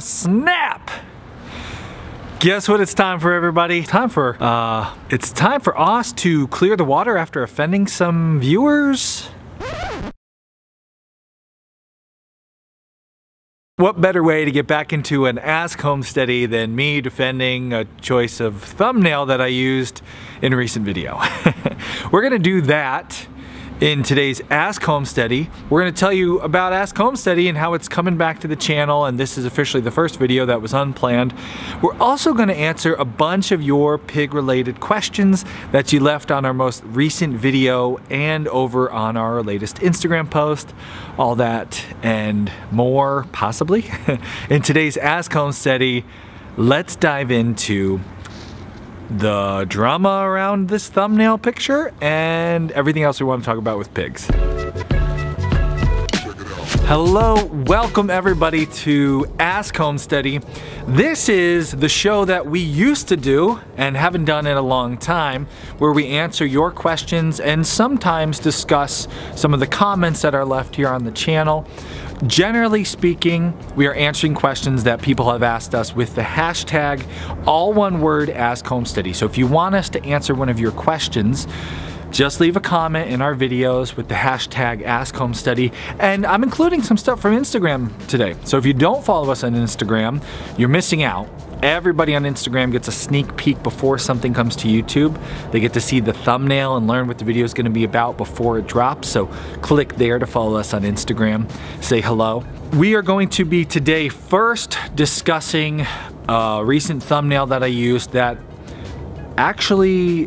Snap! Guess what it's time for, everybody? It's time for us to clear the water after offending some viewers. What better way to get back into an Ask Homesteady than me defending a choice of thumbnail that I used in a recent video? We're gonna do that in today's Ask Homesteady. We're gonna tell you about Ask Homesteady and how it's coming back to the channel, and this is officially the first video that was unplanned. We're also gonna answer a bunch of your pig-related questions that you left on our most recent video and over on our latest Instagram post. All that and more, possibly. In today's Ask Homesteady, let's dive into the drama around this thumbnail picture and everything else we want to talk about with pigs. Hello, welcome everybody to Ask Homesteady. This is the show that we used to do and haven't done in a long time, where we answer your questions and sometimes discuss some of the comments that are left here on the channel. Generally speaking, we are answering questions that people have asked us with the hashtag, all one word, Ask Homesteady. So if you want us to answer one of your questions, just leave a comment in our videos with the hashtag Ask Homesteady. And I'm including some stuff from Instagram today. So if you don't follow us on Instagram, you're missing out. Everybody on Instagram gets a sneak peek before something comes to YouTube. They get to see the thumbnail and learn what the video is going to be about before it drops. So click there to follow us on Instagram. Say hello. We are going to be today first discussing a recent thumbnail that I used that actually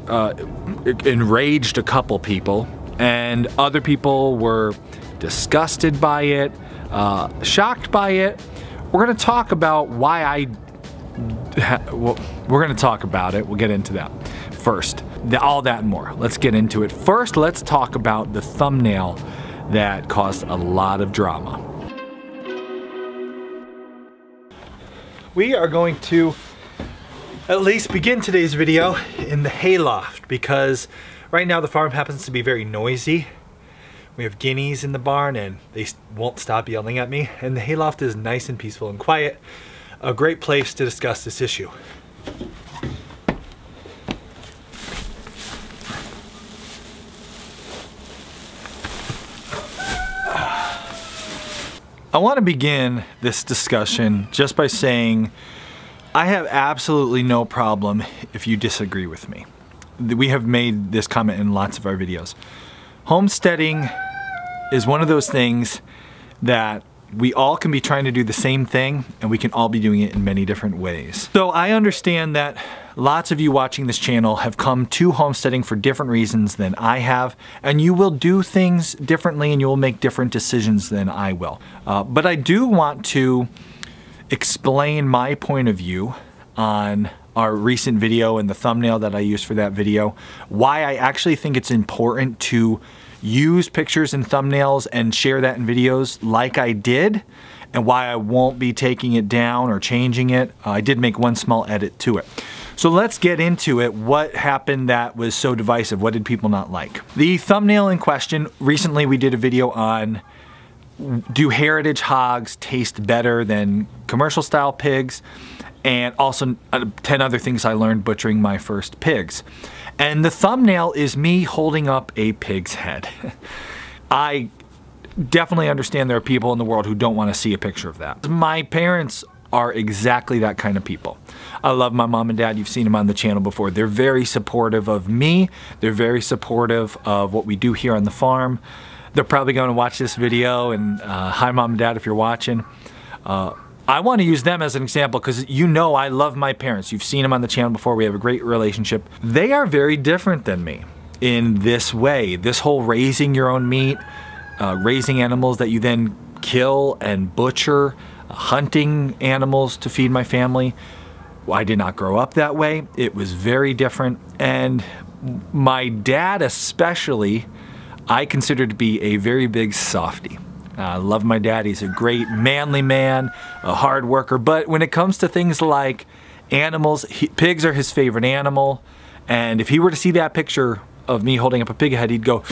enraged a couple people, and other people were disgusted by it, shocked by it. We're going to talk about why we're going to talk about it. We'll get into that first. All that and more. Let's get into it. First, let's talk about the thumbnail that caused a lot of drama. We are going to at least begin today's video in the hayloft, because right now the farm happens to be very noisy. We have guineas in the barn and they won't stop yelling at me, and the hayloft is nice and peaceful and quiet. A great place to discuss this issue. I want to begin this discussion just by saying I have absolutely no problem if you disagree with me. We have made this comment in lots of our videos. Homesteading is one of those things that we all can be trying to do the same thing, and we can all be doing it in many different ways. So I understand that lots of you watching this channel have come to homesteading for different reasons than I have, and you will do things differently and you will make different decisions than I will. But I do want to explain my point of view on our recent video and the thumbnail that I used for that video, why I actually think it's important to use pictures and thumbnails and share that in videos like I did, and why I won't be taking it down or changing it. I did make one small edit to it. So let's get into it. What happened that was so divisive? What did people not like? The thumbnail in question, recently we did a video on, do heritage hogs taste better than commercial style pigs? And also 10 other things I learned butchering my first pigs. And the thumbnail is me holding up a pig's head. I definitely understand there are people in the world who don't want to see a picture of that. My parents are exactly that kind of people. I love my mom and dad. You've seen them on the channel before. They're very supportive of me. They're very supportive of what we do here on the farm. They're probably going to watch this video, and hi mom and dad if you're watching. I want to use them as an example because you know I love my parents. You've seen them on the channel before. We have a great relationship. They are very different than me in this way. This whole raising your own meat, raising animals that you then kill and butcher, hunting animals to feed my family. I did not grow up that way. It was very different. And my dad especially, I consider to be a very big softie. I love my dad. He's a great manly man, a hard worker, but when it comes to things like animals, pigs are his favorite animal, and if he were to see that picture of me holding up a pig head, he'd go,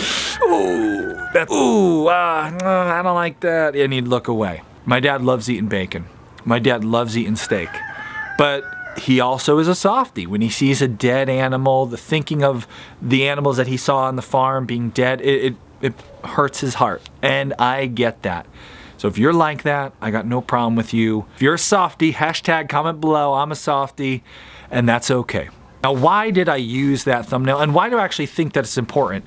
ooh, I don't like that, and he'd look away. My dad loves eating bacon. My dad loves eating steak. But he also is a softie. When he sees a dead animal, the thinking of the animals that he saw on the farm being dead, it hurts his heart. And I get that. So if you're like that, I got no problem with you. If you're a softie, hashtag comment below, I'm a softie, and that's okay. Now, why did I use that thumbnail, and why do I actually think that it's important?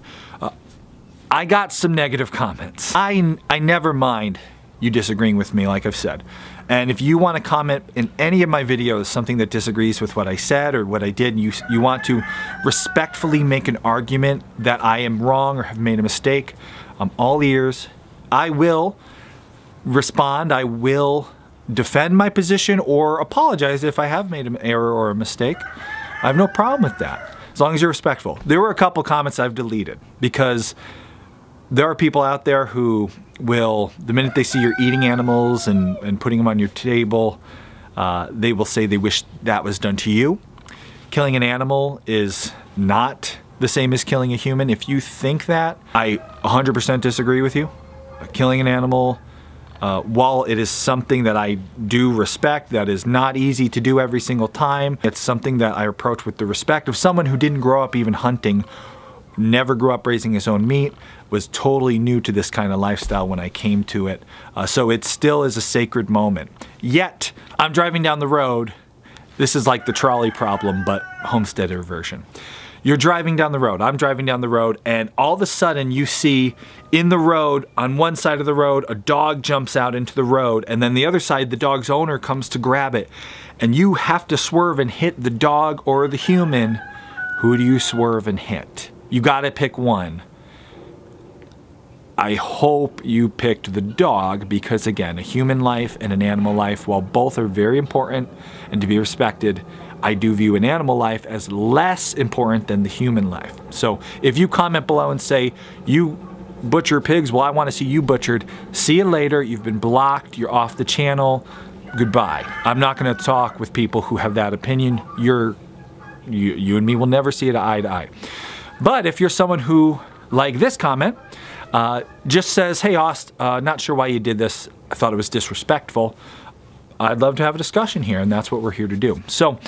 I got some negative comments. I never mind you disagreeing with me, like I've said. And if you want to comment in any of my videos something that disagrees with what I said or what I did, and you want to respectfully make an argument that I am wrong or have made a mistake, I'm all ears. I will respond. I will defend my position or apologize if I have made an error or a mistake. I have no problem with that, as long as you're respectful. There were a couple comments I've deleted because there are people out there who will, the minute they see you're eating animals and putting them on your table, they will say they wish that was done to you. Killing an animal is not the same as killing a human. If you think that, I 100% disagree with you. Killing an animal, while it is something that I do respect, that is not easy to do every single time, it's something that I approach with the respect of someone who didn't grow up even hunting, never grew up raising his own meat, was totally new to this kind of lifestyle when I came to it. So it still is a sacred moment. Yet, I'm driving down the road. This is like the trolley problem, but homesteader version. You're driving down the road, I'm driving down the road, and all of a sudden you see in the road, on one side of the road, a dog jumps out into the road, and then the other side, the dog's owner comes to grab it. And you have to swerve and hit the dog or the human. Who do you swerve and hit? You gotta pick one. I hope you picked the dog because, again, a human life and an animal life, while both are very important and to be respected, I do view an animal life as less important than the human life. So if you comment below and say, you butcher pigs, well, I want to see you butchered, see you later, you've been blocked, you're off the channel, goodbye. I'm not going to talk with people who have that opinion. You and me will never see it eye to eye. But if you're someone who, like this comment, just says, hey, Ost, not sure why you did this, I thought it was disrespectful, I'd love to have a discussion here, and that's what we're here to do. So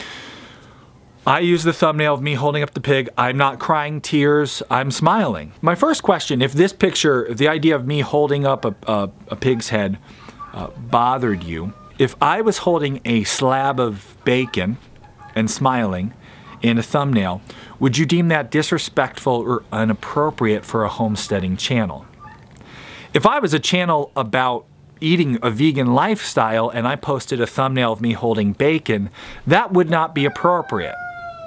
I use the thumbnail of me holding up the pig. I'm not crying tears, I'm smiling. My first question, if this picture, if the idea of me holding up a pig's head bothered you, if I was holding a slab of bacon and smiling in a thumbnail, would you deem that disrespectful or inappropriate for a homesteading channel? If I was a channel about eating a vegan lifestyle and I posted a thumbnail of me holding bacon, that would not be appropriate.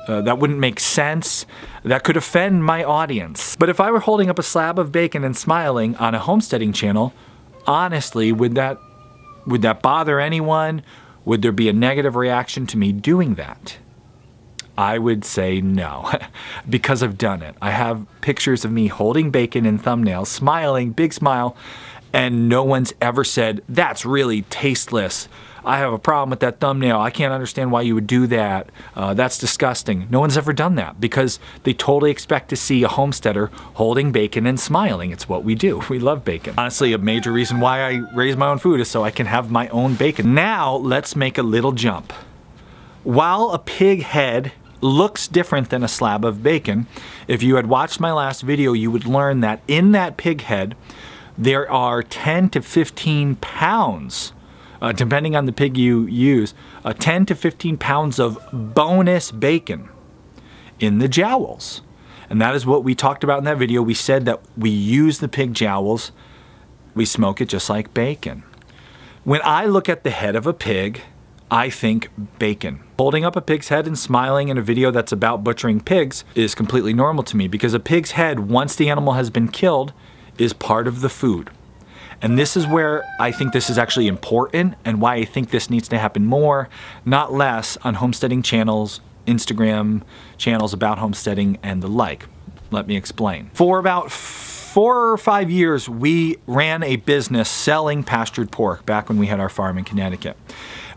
That wouldn't make sense. That could offend my audience. But if I were holding up a slab of bacon and smiling on a homesteading channel, honestly, would that bother anyone? Would there be a negative reaction to me doing that? I would say no, because I've done it. I have pictures of me holding bacon in thumbnails, smiling, big smile, and no one's ever said, that's really tasteless. I have a problem with that thumbnail. I can't understand why you would do that. That's disgusting. No one's ever done that because they totally expect to see a homesteader holding bacon and smiling. It's what we do. We love bacon. Honestly, a major reason why I raise my own food is so I can have my own bacon. Now, let's make a little jump. While a pig head looks different than a slab of bacon, if you had watched my last video, you would learn that in that pig head, there are 10 to 15 pounds, depending on the pig you use, 10 to 15 pounds of bonus bacon in the jowls. And that is what we talked about in that video. We said that we use the pig jowls, we smoke it just like bacon. When I look at the head of a pig, I think bacon. Holding up a pig's head and smiling in a video that's about butchering pigs is completely normal to me because a pig's head, once the animal has been killed, is part of the food. And this is where I think this is actually important and why I think this needs to happen more, not less, on homesteading channels, Instagram channels about homesteading and the like. Let me explain. For about 4 or 5 years, we ran a business selling pastured pork back when we had our farm in Connecticut.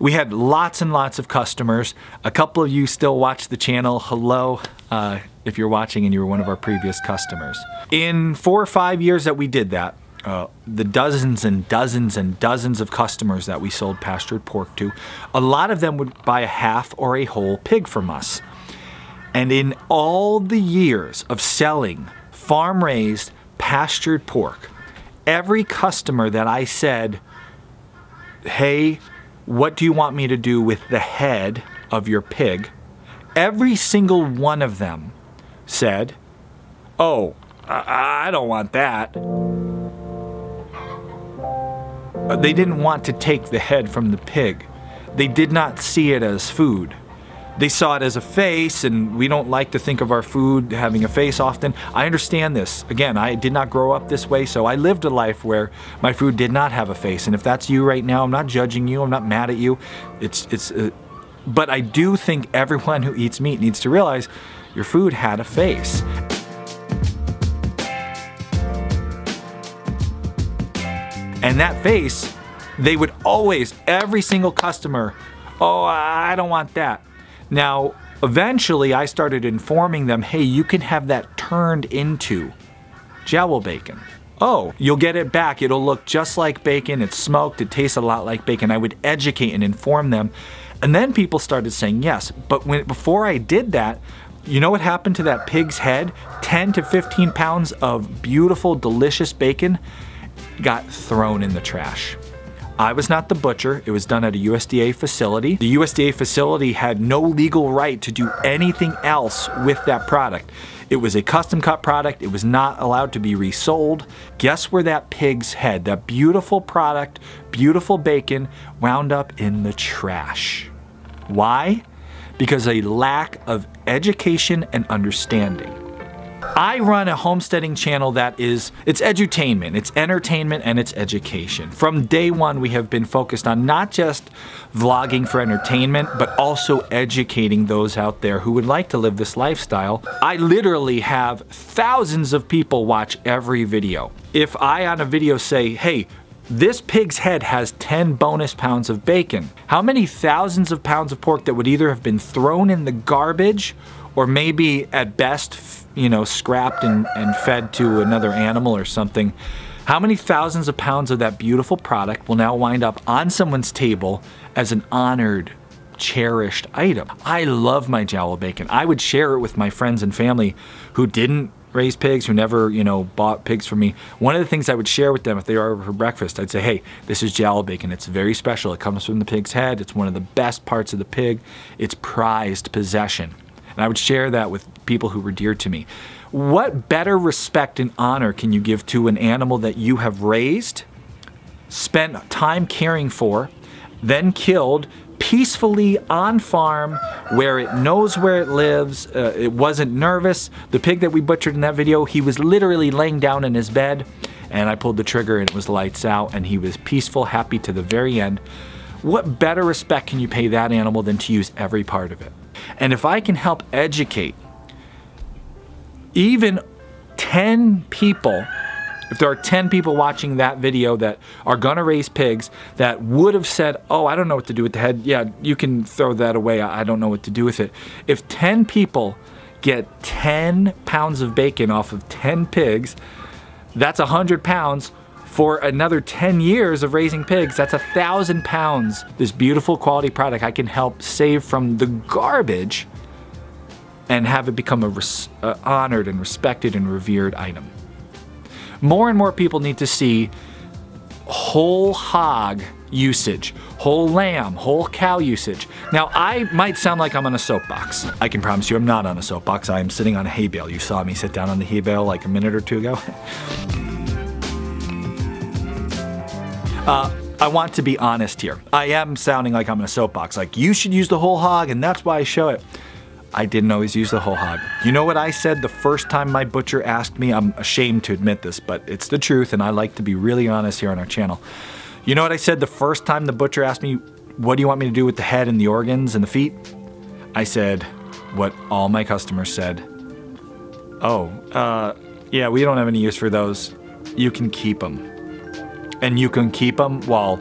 We had lots and lots of customers. A couple of you still watch the channel. Hello. If you're watching and you were one of our previous customers. In 4 or 5 years that we did that, the dozens and dozens and dozens of customers that we sold pastured pork to, a lot of them would buy a half or a whole pig from us. And in all the years of selling farm-raised pastured pork, every customer that I said, hey, what do you want me to do with the head of your pig? Every single one of them said, oh, I don't want that. They didn't want to take the head from the pig. They did not see it as food. They saw it as a face, and we don't like to think of our food having a face often. I understand this. Again, I did not grow up this way, so I lived a life where my food did not have a face. And if that's you right now, I'm not judging you, I'm not mad at you. But I do think everyone who eats meat needs to realize your food had a face. And that face, they would always, every single customer, oh, I don't want that. Now, eventually I started informing them, hey, you can have that turned into jowl bacon. Oh, you'll get it back. It'll look just like bacon. It's smoked. It tastes a lot like bacon. I would educate and inform them. And then people started saying yes. But before I did that, you know what happened to that pig's head? 10 to 15 pounds of beautiful, delicious bacon got thrown in the trash. I was not the butcher. It was done at a USDA facility. The USDA facility had no legal right to do anything else with that product. It was a custom cut product. It was not allowed to be resold. Guess where that pig's head, that beautiful product, beautiful bacon, wound up in the trash. Why? Because a lack of education and understanding. I run a homesteading channel that is, it's edutainment, it's entertainment, and it's education. From day one, we have been focused on not just vlogging for entertainment, but also educating those out there who would like to live this lifestyle. I literally have thousands of people watch every video. If I on a video say, hey, this pig's head has 10 bonus pounds of bacon, how many thousands of pounds of pork that would either have been thrown in the garbage or maybe at best, you know, scrapped and fed to another animal or something. How many thousands of pounds of that beautiful product will now wind up on someone's table as an honored, cherished item? I love my jowl bacon. I would share it with my friends and family who didn't raise pigs, who never, you know, bought pigs from me. One of the things I would share with them if they were over for breakfast, I'd say, hey, this is jowl bacon. It's very special. It comes from the pig's head. It's one of the best parts of the pig. It's prized possession. And I would share that with people who were dear to me. What better respect and honor can you give to an animal that you have raised, spent time caring for, then killed peacefully on farm where it knows where it lives, it wasn't nervous. The pig that we butchered in that video, he was literally laying down in his bed and I pulled the trigger and it was lights out and he was peaceful, happy to the very end. What better respect can you pay that animal than to use every part of it? And if I can help educate even 10 people, if there are 10 people watching that video that are gonna raise pigs that would have said, oh, I don't know what to do with the head. Yeah, you can throw that away. I don't know what to do with it. If 10 people get 10 pounds of bacon off of 10 pigs, that's 100 pounds. For another 10 years of raising pigs, that's 1,000 pounds. This beautiful quality product I can help save from the garbage and have it become a honored and respected and revered item. More and more people need to see whole hog usage, whole lamb, whole cow usage. Now, I might sound like I'm on a soapbox. I can promise you I'm not on a soapbox. I am sitting on a hay bale. You saw me sit down on the hay bale like a minute or two ago. I want to be honest here. I am sounding like I'm in a soapbox, like you should use the whole hog and that's why I show it. I didn't always use the whole hog. You know what I said the first time my butcher asked me? I'm ashamed to admit this, but it's the truth and I like to be really honest here on our channel. You know what I said the first time the butcher asked me, what do you want me to do with the head and the organs and the feet? I said what all my customers said. Oh, yeah, we don't have any use for those. You can keep them. And you can keep them, well,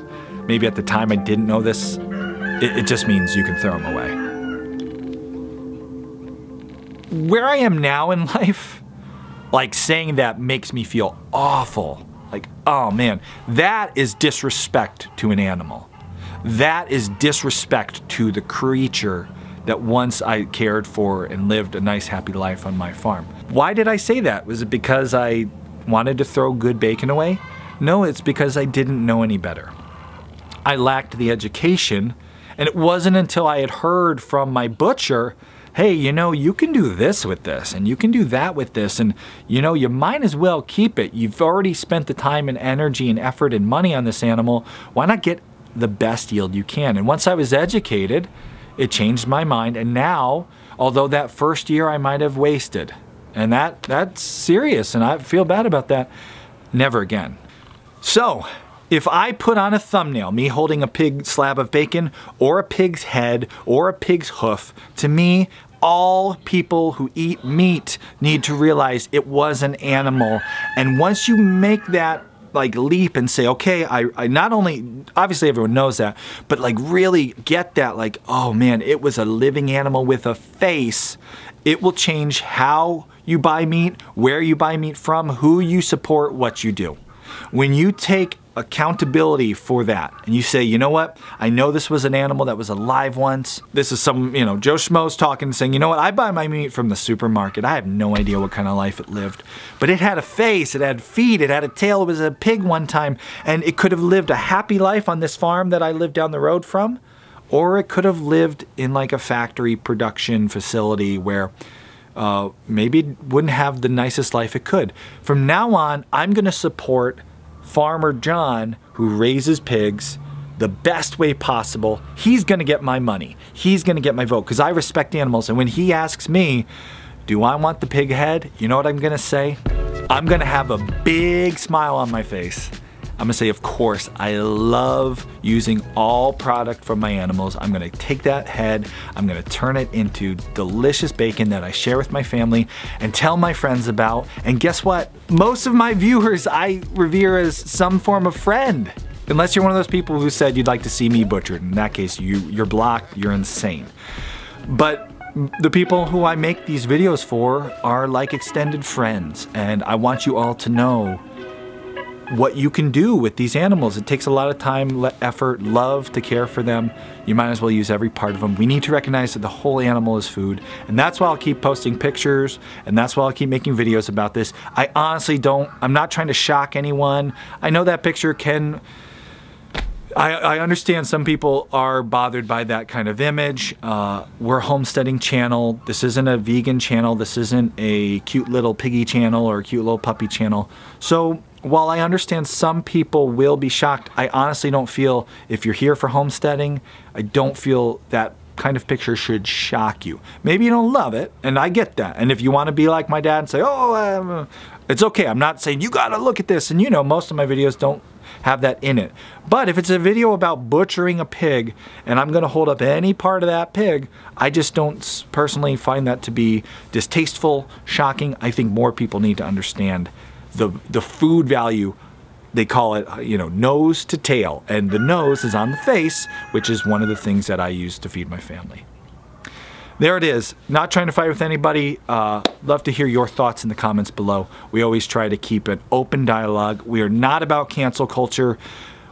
maybe at the time I didn't know this, it just means you can throw them away. Where I am now in life, like saying that makes me feel awful. Like, oh man, that is disrespect to an animal. That is disrespect to the creature that once I cared for and lived a nice happy life on my farm. Why did I say that? Was it because I wanted to throw good bacon away? No, it's because I didn't know any better. I lacked the education, and it wasn't until I had heard from my butcher, hey, you know, you can do this with this, and you can do that with this, and you know, you might as well keep it. You've already spent the time and energy and effort and money on this animal. Why not get the best yield you can? And once I was educated, it changed my mind. And now, although that first year I might have wasted, and that's serious, and I feel bad about that, never again. So, if I put on a thumbnail, me holding a pig slab of bacon, or a pig's head, or a pig's hoof, to me, all people who eat meat need to realize it was an animal. And once you make that like leap and say, okay, I not only, obviously everyone knows that, but like really get that, like, oh man, it was a living animal with a face. It will change how you buy meat, where you buy meat from, who you support, what you do. When you take accountability for that and you say, you know what, I know this was an animal that was alive once. This is some, you know, Joe Schmo's talking and saying, you know what, I buy my meat from the supermarket. I have no idea what kind of life it lived, but it had a face, it had feet, it had a tail, it was a pig one time, and it could have lived a happy life on this farm that I live down the road from, or it could have lived in like a factory production facility where maybe it wouldn't have the nicest life it could. From now on, I'm gonna support Farmer John, who raises pigs the best way possible. He's gonna get my money. He's gonna get my vote, because I respect animals. And when he asks me, do I want the pig head? You know what I'm gonna say? I'm gonna have a big smile on my face. I'm gonna say, of course, I love using all product from my animals. I'm gonna take that head, I'm gonna turn it into delicious bacon that I share with my family and tell my friends about. And guess what? Most of my viewers I revere as some form of friend. Unless you're one of those people who said you'd like to see me butchered. In that case, you're blocked, you're insane. But the people who I make these videos for are like extended friends, and I want you all to know what you can do with these animals. It takes a lot of time, effort, love to care for them. You might as well use every part of them. We need to recognize that the whole animal is food, and that's why I'll keep posting pictures, and that's why I'll keep making videos about this. I honestly don't, I'm not trying to shock anyone. I know that picture can, I understand some people are bothered by that kind of image. We're a homesteading channel. This isn't a vegan channel. This isn't a cute little piggy channel or a cute little puppy channel. So while I understand some people will be shocked, I honestly don't feel, if you're here for homesteading, I don't feel that kind of picture should shock you. Maybe you don't love it, and I get that. And if you want to be like my dad and say, oh, it's okay. I'm not saying you got to look at this. And you know, most of my videos don't have that in it. But if it's a video about butchering a pig and I'm gonna hold up any part of that pig, I just don't personally find that to be distasteful, shocking. I think more people need to understand the food value. They call it, you know, nose to tail, and the nose is on the face, which is one of the things that I use to feed my family. There it is. Not trying to fight with anybody. Love to hear your thoughts in the comments below. We always try to keep an open dialogue. We are not about cancel culture,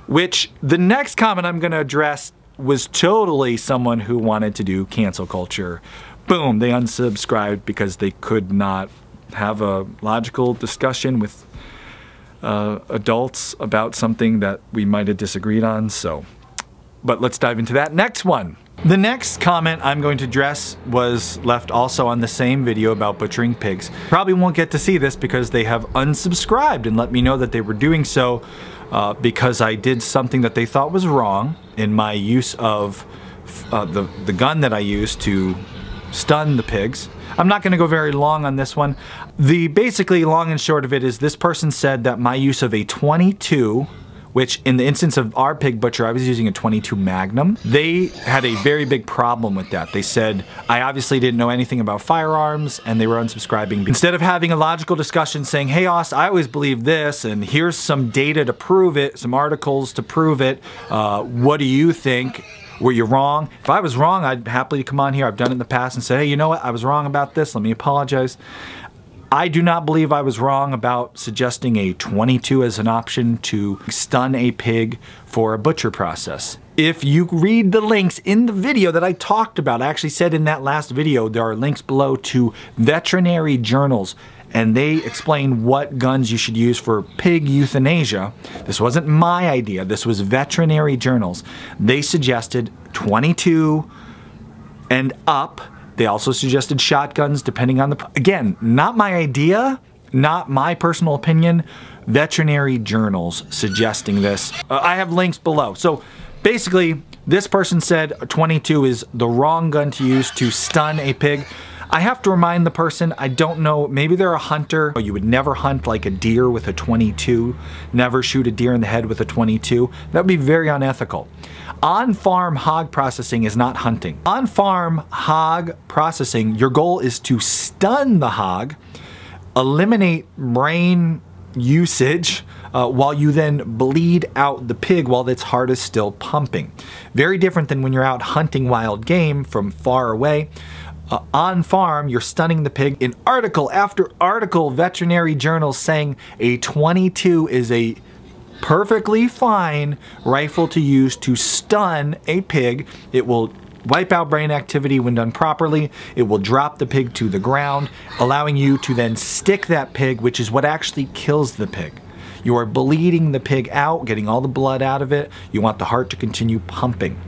which the next comment I'm going to address was totally someone who wanted to do cancel culture. Boom, they unsubscribed because they could not have a logical discussion with adults about something that we might have disagreed on. So, but let's dive into that next one. The next comment I'm going to address was left also on the same video about butchering pigs. Probably won't get to see this because they have unsubscribed and let me know that they were doing so because I did something that they thought was wrong in my use of the gun that I used to stun the pigs. I'm not going to go very long on this one. The basically long and short of it is this person said that my use of a .22, which in the instance of our pig butcher, I was using a .22 Magnum. They had a very big problem with that. They said, I obviously didn't know anything about firearms, and they were unsubscribing. Instead of having a logical discussion saying, hey, Oz, I always believed this, and here's some data to prove it, some articles to prove it. What do you think? Were you wrong? If I was wrong, I'd happily come on here. I've done it in the past and say, hey, you know what? I was wrong about this. Let me apologize. I do not believe I was wrong about suggesting a 22 as an option to stun a pig for a butcher process. If you read the links in the video that I talked about, I actually said in that last video, there are links below to veterinary journals, and they explain what guns you should use for pig euthanasia. This wasn't my idea, this was veterinary journals. They suggested 22 and up. They also suggested shotguns, depending on the, again, not my idea, not my personal opinion, veterinary journals suggesting this. I have links below. So basically, this person said 22 is the wrong gun to use to stun a pig. I have to remind the person, I don't know, maybe they're a hunter. You would never hunt like a deer with a 22, never shoot a deer in the head with a 22. That would be very unethical. On-farm hog processing is not hunting. On-farm hog processing, your goal is to stun the hog, eliminate brain usage, while you then bleed out the pig while its heart is still pumping. Very different than when you're out hunting wild game from far away. On farm, you're stunning the pig. In article after article, veterinary journals saying a 22 is a perfectly fine rifle to use to stun a pig. It will wipe out brain activity when done properly. It will drop the pig to the ground, allowing you to then stick that pig, which is what actually kills the pig. You are bleeding the pig out, getting all the blood out of it. You want the heart to continue pumping.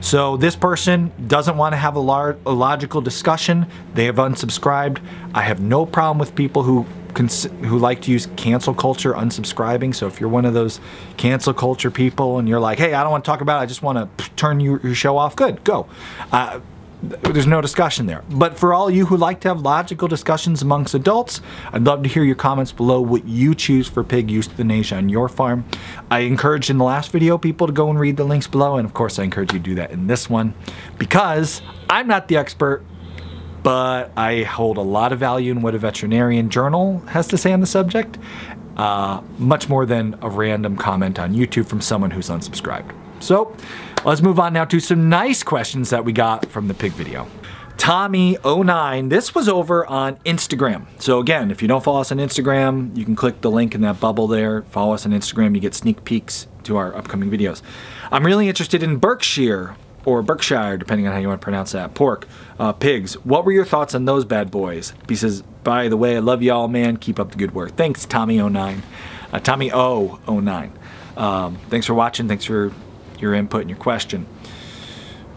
So this person doesn't want to have a logical discussion. They have unsubscribed. I have no problem with people who like to use cancel culture, unsubscribing. So if you're one of those cancel culture people and you're like, hey, I don't want to talk about it, I just want to turn your show off, good, go. There's no discussion there. But for all you who like to have logical discussions amongst adults, I'd love to hear your comments below what you choose for pig euthanasia on your farm. I encouraged in the last video people to go and read the links below, and of course I encourage you to do that in this one, because I'm not the expert, but I hold a lot of value in what a veterinarian journal has to say on the subject, much more than a random comment on YouTube from someone who's unsubscribed. So let's move on now to some nice questions that we got from the pig video. Tommy09, this was over on Instagram. So again, if you don't follow us on Instagram, you can click the link in that bubble there, follow us on Instagram, you get sneak peeks to our upcoming videos. I'm really interested in Berkshire, or Berkshire, depending on how you want to pronounce that, pork, pigs. What were your thoughts on those bad boys? He says, by the way, I love y'all, man. Keep up the good work. Thanks, Tommy09. Tommy009. Thanks for watching. Thanks for your input and your question.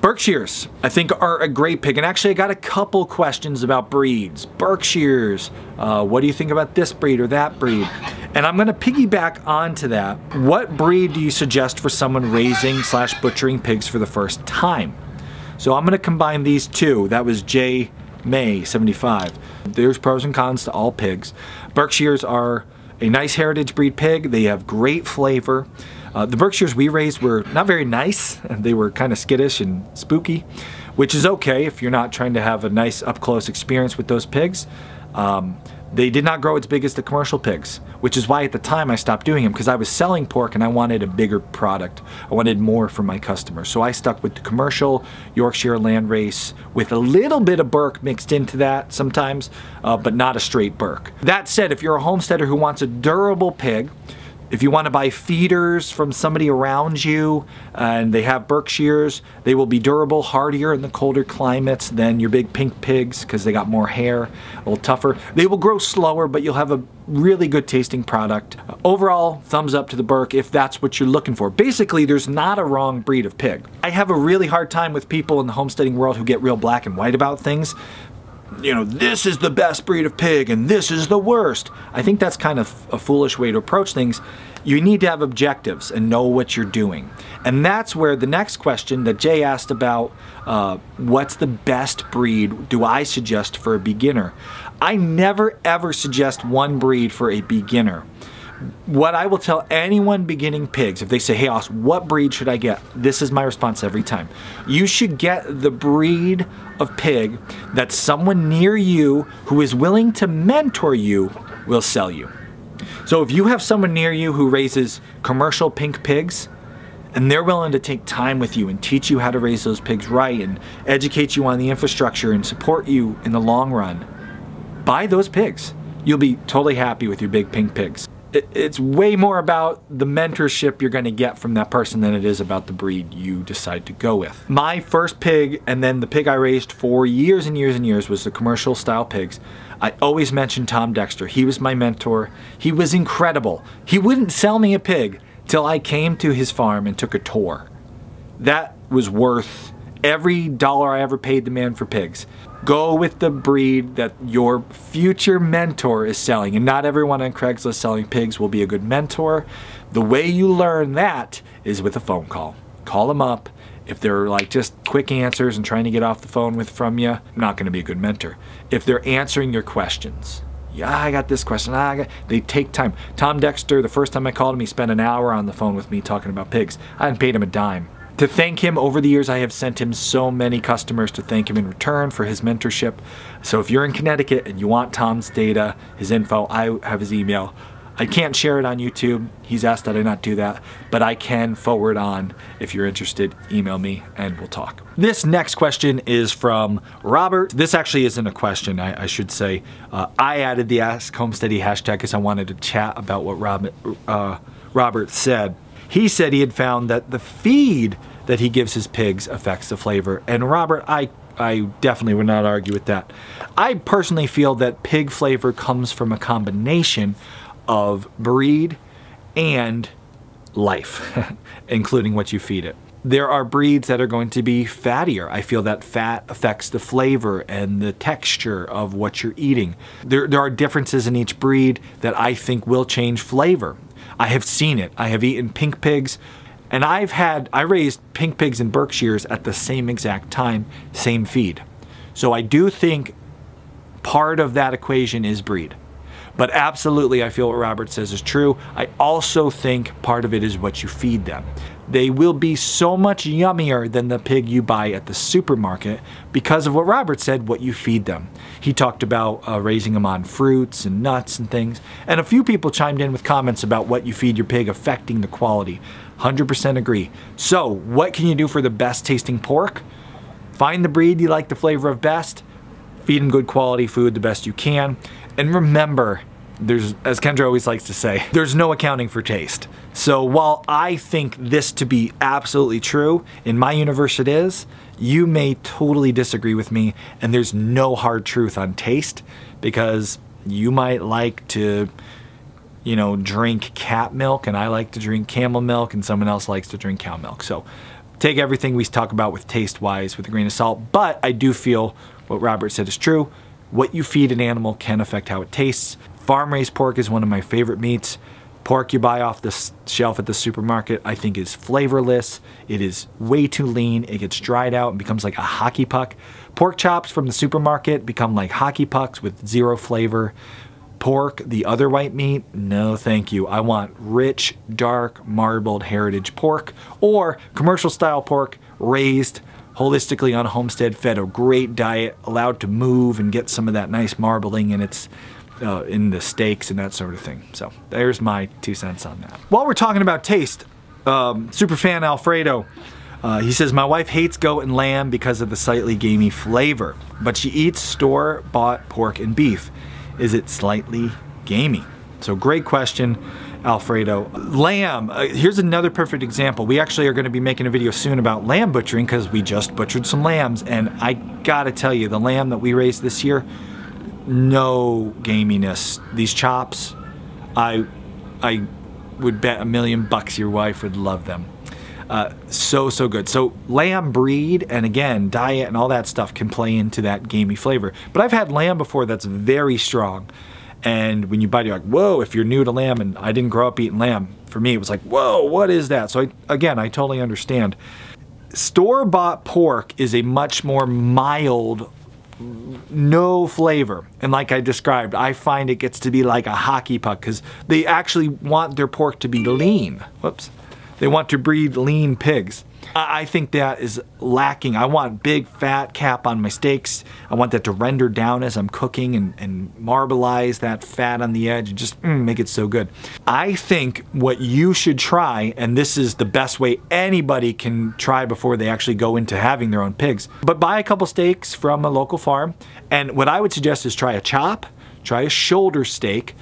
Berkshires, I think, are a great pig. And actually, I got a couple questions about breeds. Berkshires, what do you think about this breed or that breed? And I'm gonna piggyback onto that. What breed do you suggest for someone raising / butchering pigs for the first time? So I'm gonna combine these two. That was J May 75. There's pros and cons to all pigs. Berkshires are a nice heritage breed pig. They have great flavor. The Berkshires we raised were not very nice, and they were kind of skittish and spooky, which is okay if you're not trying to have a nice up-close experience with those pigs. They did not grow as big as the commercial pigs, which is why at the time I stopped doing them, because I was selling pork and I wanted a bigger product. I wanted more for my customers. So I stuck with the commercial Yorkshire landrace with a little bit of Berk mixed into that sometimes, but not a straight Berk. That said, if you're a homesteader who wants a durable pig, if you want to buy feeders from somebody around you and they have Berkshires, they will be durable, hardier in the colder climates than your big pink pigs because they got more hair, a little tougher. They will grow slower, but you'll have a really good tasting product. Overall, thumbs up to the Berk if that's what you're looking for. Basically, there's not a wrong breed of pig. I have a really hard time with people in the homesteading world who get real black and white about things. You know, this is the best breed of pig and this is the worst. I think that's kind of a foolish way to approach things. You need to have objectives and know what you're doing. And that's where the next question that Jay asked about, what's the best breed do I suggest for a beginner? I never ever suggest one breed for a beginner. What I will tell anyone beginning pigs, if they say, hey, Oz, what breed should I get? This is my response every time. You should get the breed of pig that someone near you who is willing to mentor you will sell you. So if you have someone near you who raises commercial pink pigs, and they're willing to take time with you and teach you how to raise those pigs right and educate you on the infrastructure and support you in the long run, buy those pigs. you'll be totally happy with your big pink pigs. It's way more about the mentorship you're going to get from that person than it is about the breed you decide to go with. My first pig, and then the pig I raised for years and years and years, was the commercial style pigs. I always mention Tom Dexter. He was my mentor. He was incredible. He wouldn't sell me a pig till I came to his farm and took a tour. That was worth every dollar I ever paid the man for pigs. Go with the breed that your future mentor is selling. And not everyone on Craigslist selling pigs will be a good mentor. The way you learn that is with a phone call. Call them up. If they're like just quick answers and trying to get off the phone from you, I'm not going to be a good mentor. If they're answering your questions, yeah, I got this question, they take time. Tom Dexter, the first time I called him, he spent an hour on the phone with me talking about pigs. I hadn't paid him a dime. To thank him, over the years I have sent him so many customers to thank him in return for his mentorship. So if you're in Connecticut and you want Tom's data, his info, I have his email. I can't share it on YouTube. He's asked that I not do that, but I can forward on. If you're interested, email me and we'll talk. This next question is from Robert. This actually isn't a question, I should say. I added the Ask Homesteady hashtag because I wanted to chat about what Robert said. He said he had found that the feed that he gives his pigs affects the flavor. And Robert, I definitely would not argue with that. I personally feel that pig flavor comes from a combination of breed and life, including what you feed it. There are breeds that are going to be fattier. I feel that fat affects the flavor and the texture of what you're eating. There are differences in each breed that I think will change flavor. I have seen it. I have eaten pink pigs, and I raised pink pigs and Berkshires at the same exact time, same feed. So I do think part of that equation is breed. But absolutely, I feel what Robert says is true. I also think part of it is what you feed them. They will be so much yummier than the pig you buy at the supermarket because of what Robert said, what you feed them. He talked about raising them on fruits and nuts and things. And a few people chimed in with comments about what you feed your pig affecting the quality. 100% agree. So what can you do for the best tasting pork? Find the breed you like the flavor of best. Feed them good quality food the best you can. And remember, as Kendra always likes to say, there's no accounting for taste. So while I think this to be absolutely true, in my universe it is, you may totally disagree with me, and there's no hard truth on taste, because you might like to, you know, drink cat milk, and I like to drink camel milk, and someone else likes to drink cow milk. So take everything we talk about with taste-wise with a grain of salt, but I do feel what Robert said is true. What you feed an animal can affect how it tastes. Farm-raised pork is one of my favorite meats. Pork you buy off the shelf at the supermarket I think is flavorless. It is way too lean. It gets dried out and becomes like a hockey puck. Pork chops from the supermarket become like hockey pucks with zero flavor. Pork, the other white meat, no thank you. I want rich, dark, marbled heritage pork or commercial style pork raised holistically on a homestead, fed a great diet, allowed to move and get some of that nice marbling in its in the steaks and that sort of thing. So there's my 2 cents on that. While we're talking about taste, superfan Alfredo, he says, my wife hates goat and lamb because of the slightly gamey flavor, but she eats store-bought pork and beef. Is it slightly gamey? So great question, Alfredo. Lamb, here's another perfect example. We actually are going to be making a video soon about lamb butchering because we just butchered some lambs, and I gotta tell you, the lamb that we raised this year, no gaminess. These chops, I would bet $1,000,000 your wife would love them. So good. So lamb breed and again diet and all that stuff can play into that gamey flavor. But I've had lamb before that's very strong. And when you bite it, you're like, whoa, if you're new to lamb, and I didn't grow up eating lamb, for me, it was like, whoa, what is that? So I totally understand. Store-bought pork is a much more mild, no flavor. And like I described, I find it gets to be like a hockey puck because they actually want their pork to be lean. Whoops. They want to breed lean pigs. I think that is lacking. I want big fat cap on my steaks. I want that to render down as I'm cooking and marbleize that fat on the edge and just make it so good. I think what you should try, and this is the best way anybody can try before they actually go into having their own pigs, but buy a couple steaks from a local farm, and what I would suggest is try a chop, Try a shoulder steak.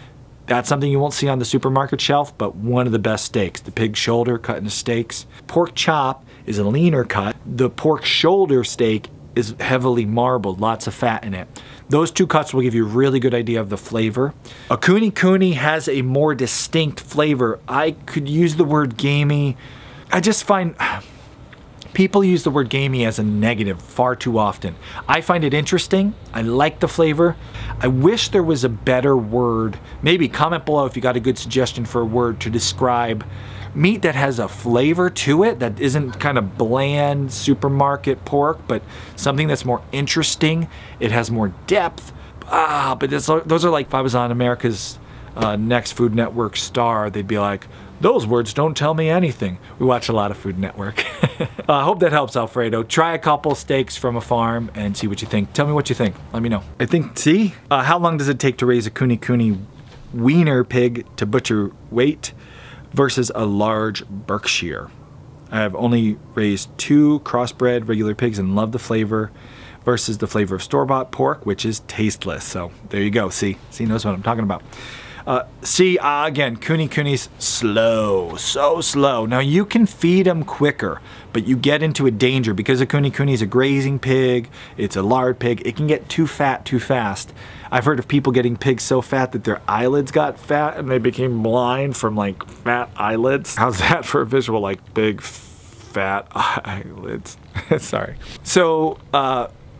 That's something you won't see on the supermarket shelf, but one of the best steaks. The pig shoulder cut into steaks. Pork chop is a leaner cut. The pork shoulder steak is heavily marbled, lots of fat in it. Those two cuts will give you a really good idea of the flavor. A Kuni Kuni has a more distinct flavor. I could use the word gamey. I just find people use the word gamey as a negative far too often. I find it interesting. I like the flavor. I wish there was a better word. Maybe comment below if you got a good suggestion for a word to describe meat that has a flavor to it, that isn't kind of bland supermarket pork, but something that's more interesting. It has more depth. But those are like, if I was on America's Next Food Network star, they'd be like, those words don't tell me anything. We watch a lot of Food Network. I hope that helps, Alfredo. Try a couple steaks from a farm and see what you think. Tell me what you think. Let me know. I think, see? How long does it take to raise a Kuni Kuni wiener pig to butcher weight versus a large Berkshire? I have only raised 2 crossbred regular pigs and love the flavor versus the flavor of store-bought pork, which is tasteless. So there you go. See? See, knows what I'm talking about. Again, Kuni Kuni's slow, so slow. Now you can feed them quicker, but you get into a danger because a Kuni Kuni is a grazing pig, it's a lard pig, it can get too fat too fast. I've heard of people getting pigs so fat that their eyelids got fat and they became blind from like fat eyelids. How's that for a visual, like big fat eyelids? Sorry. So,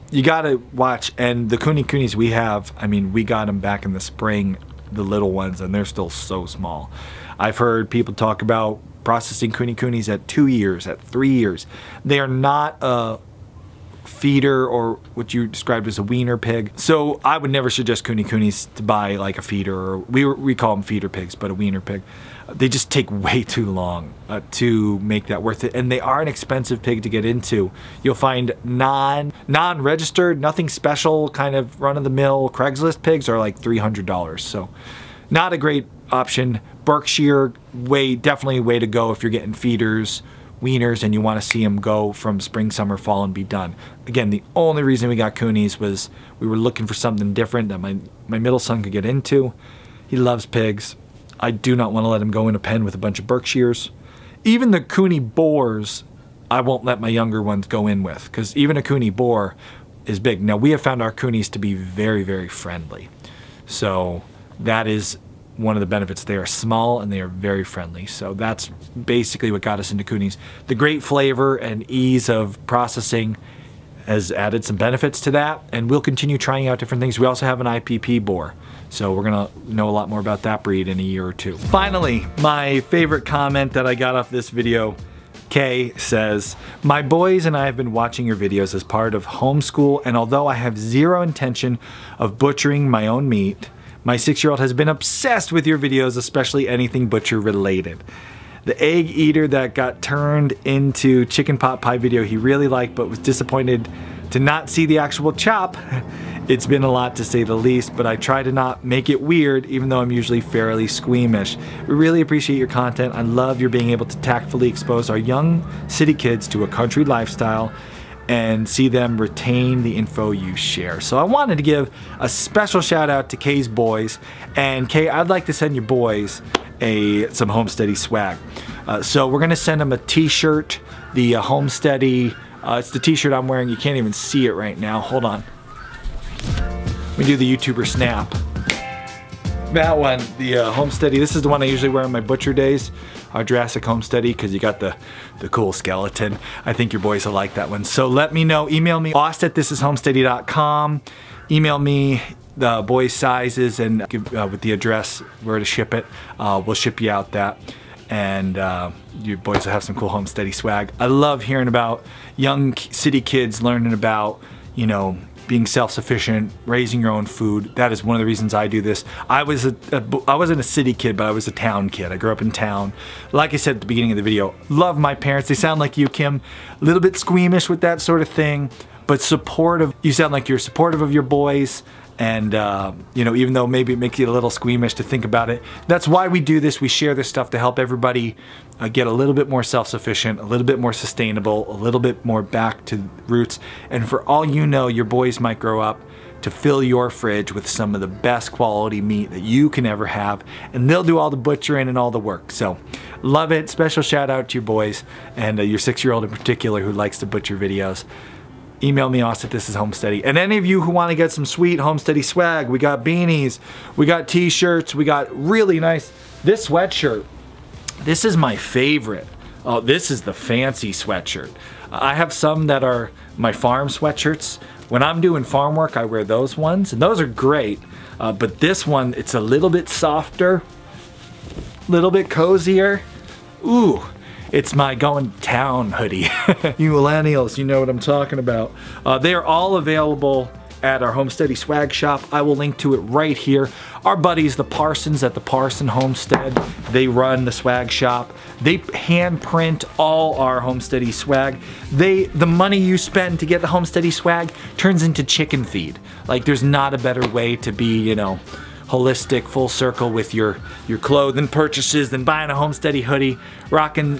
you gotta watch, and the Kuni Kunis we have, I mean, we got them back in the spring, the little ones, and they're still so small. I've heard people talk about processing Kuni Kunis at 2 years, at 3 years. They are not a feeder or what you described as a wiener pig. So I would never suggest Kuni Kunis to buy like a feeder, or we call them feeder pigs, but a wiener pig. They just take way too long to make that worth it. And they are an expensive pig to get into. You'll find non-registered, nothing special, kind of run-of-the-mill Craigslist pigs are like $300. So not a great option. Berkshire, definitely a way to go if you're getting feeders, wieners, and you want to see them go from spring, summer, fall, and be done. Again, the only reason we got Kunis was we were looking for something different that my middle son could get into. He loves pigs. I do not want to let him go in a pen with a bunch of Berkshires. Even the Kuni boars, I won't let my younger ones go in with, because even a Kuni boar is big. Now, we have found our Kunis to be very, very friendly. So that is one of the benefits. They are small and they are very friendly. So that's basically what got us into Kunis. The great flavor and ease of processing has added some benefits to that, and we'll continue trying out different things. We also have an IPP boar, so we're gonna know a lot more about that breed in a year or two. Finally, my favorite comment that I got off this video, Kay says, my boys and I have been watching your videos as part of homeschool, and although I have zero intention of butchering my own meat, my 6-year-old has been obsessed with your videos, especially anything butcher related. The egg eater that got turned into chicken pot pie video he really liked, but was disappointed to not see the actual chop. It's been a lot to say the least, but I try to not make it weird, even though I'm usually fairly squeamish. We really appreciate your content. I love your being able to tactfully expose our young city kids to a country lifestyle and see them retain the info you share. So I wanted to give a special shout out to Kay's boys. And Kay, I'd like to send your boys some Homesteady swag. So we're gonna send them a t-shirt, the Homesteady, it's the t-shirt I'm wearing, you can't even see it right now, hold on. We do the YouTuber snap. That one, the Homesteady, this is the one I usually wear on my butcher days, our Jurassic Homesteady, because you got the cool skeleton. I think your boys will like that one. So let me know, email me, ask@thisishomesteady.com, email me the boys' sizes and with the address where to ship it. We'll ship you out that, and your boys will have some cool Homesteady swag. I love hearing about young city kids learning about, you know, being self-sufficient, raising your own food. That is one of the reasons I do this. I wasn't a city kid, but I was a town kid. I grew up in town. Like I said at the beginning of the video, love my parents. They sound like you, Kim. A little bit squeamish with that sort of thing, but supportive. You sound like you're supportive of your boys. And, you know, even though maybe it makes you a little squeamish to think about it, that's why we do this. We share this stuff to help everybody get a little bit more self-sufficient, a little bit more sustainable, a little bit more back to roots. And for all you know, your boys might grow up to fill your fridge with some of the best quality meat that you can ever have, and they'll do all the butchering and all the work. So love it. Special shout out to your boys and your 6-year-old in particular who likes to butcher videos. Email me, Austin, at thisishomesteady. And any of you who want to get some sweet homesteady swag, we got beanies, we got t-shirts, we got really nice, this sweatshirt, this is my favorite. Oh, this is the fancy sweatshirt. I have some that are my farm sweatshirts. When I'm doing farm work, I wear those ones, and those are great. But this one, it's a little bit softer, a little bit cozier. Ooh. It's my going to town hoodie. You millennials, you know what I'm talking about. They are all available at our Homesteady swag shop. I will link to it right here. Our buddies, the Parsons at the Parson Homestead, they run the swag shop. They hand print all our Homesteady swag. The money you spend to get the Homesteady swag turns into chicken feed. Like, there's not a better way to be, you know, holistic, full circle with your clothing purchases than buying a Homesteady hoodie,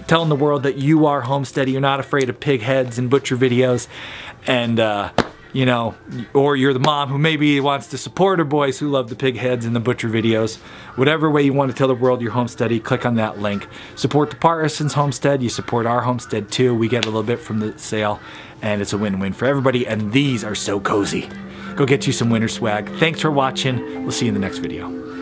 telling the world that you are Homesteady, you're not afraid of pig heads and butcher videos, and you know, or you're the mom who maybe wants to support her boys who love the pig heads and the butcher videos. Whatever way you want to tell the world you're Homesteady, click on that link. Support the Parsons Homestead, you support our homestead too, we get a little bit from the sale, and it's a win-win for everybody, and these are so cozy. Go get you some winter swag. Thanks for watching. We'll see you in the next video.